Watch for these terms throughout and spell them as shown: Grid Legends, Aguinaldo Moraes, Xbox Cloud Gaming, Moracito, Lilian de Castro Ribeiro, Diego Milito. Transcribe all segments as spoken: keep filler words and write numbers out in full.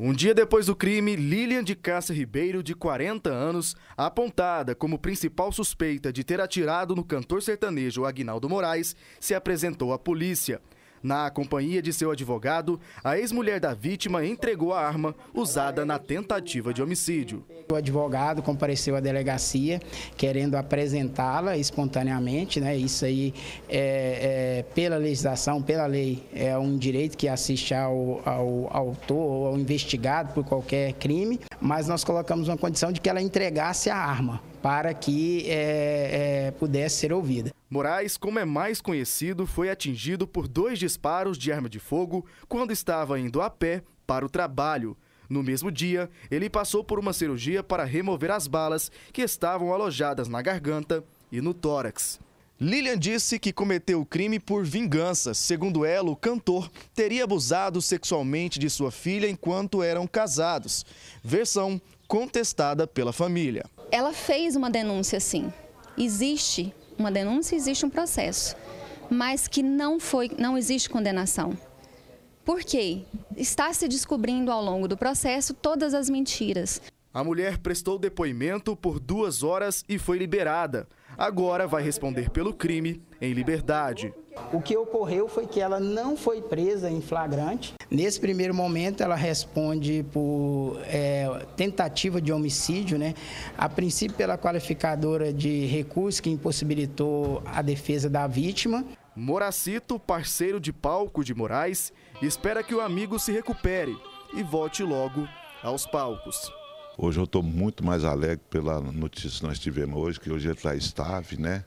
Um dia depois do crime, Lilian de Castro Ribeiro, de quarenta anos, apontada como principal suspeita de ter atirado no cantor sertanejo Aguinaldo Moraes, se apresentou à polícia. Na companhia de seu advogado, a ex-mulher da vítima entregou a arma usada na tentativa de homicídio. O advogado compareceu à delegacia querendo apresentá-la espontaneamente, né? Isso aí, é, é, pela legislação, pela lei, é um direito que assiste ao, ao, ao autor ou ao investigado por qualquer crime, mas nós colocamos uma condição de que ela entregasse a arma para que é, é, pudesse ser ouvida. Moraes, como é mais conhecido, foi atingido por dois disparos de arma de fogo quando estava indo a pé para o trabalho. No mesmo dia, ele passou por uma cirurgia para remover as balas que estavam alojadas na garganta e no tórax. Lilian disse que cometeu o crime por vingança. Segundo ela, o cantor teria abusado sexualmente de sua filha enquanto eram casados. Versão contestada pela família. Ela fez uma denúncia, sim. Existe uma denúncia, existe um processo, mas que não foi, não existe condenação. Por quê? Está se descobrindo ao longo do processo todas as mentiras. A mulher prestou depoimento por duas horas e foi liberada. Agora vai responder pelo crime em liberdade. O que ocorreu foi que ela não foi presa em flagrante. Nesse primeiro momento, ela responde por é, tentativa de homicídio, né? A princípio pela qualificadora de recurso que impossibilitou a defesa da vítima. Moracito, parceiro de palco de Moraes, espera que o amigo se recupere e volte logo aos palcos. Hoje eu estou muito mais alegre pela notícia que nós tivemos hoje, que hoje ele está estável, né?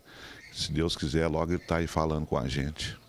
Se Deus quiser, logo ele está aí falando com a gente.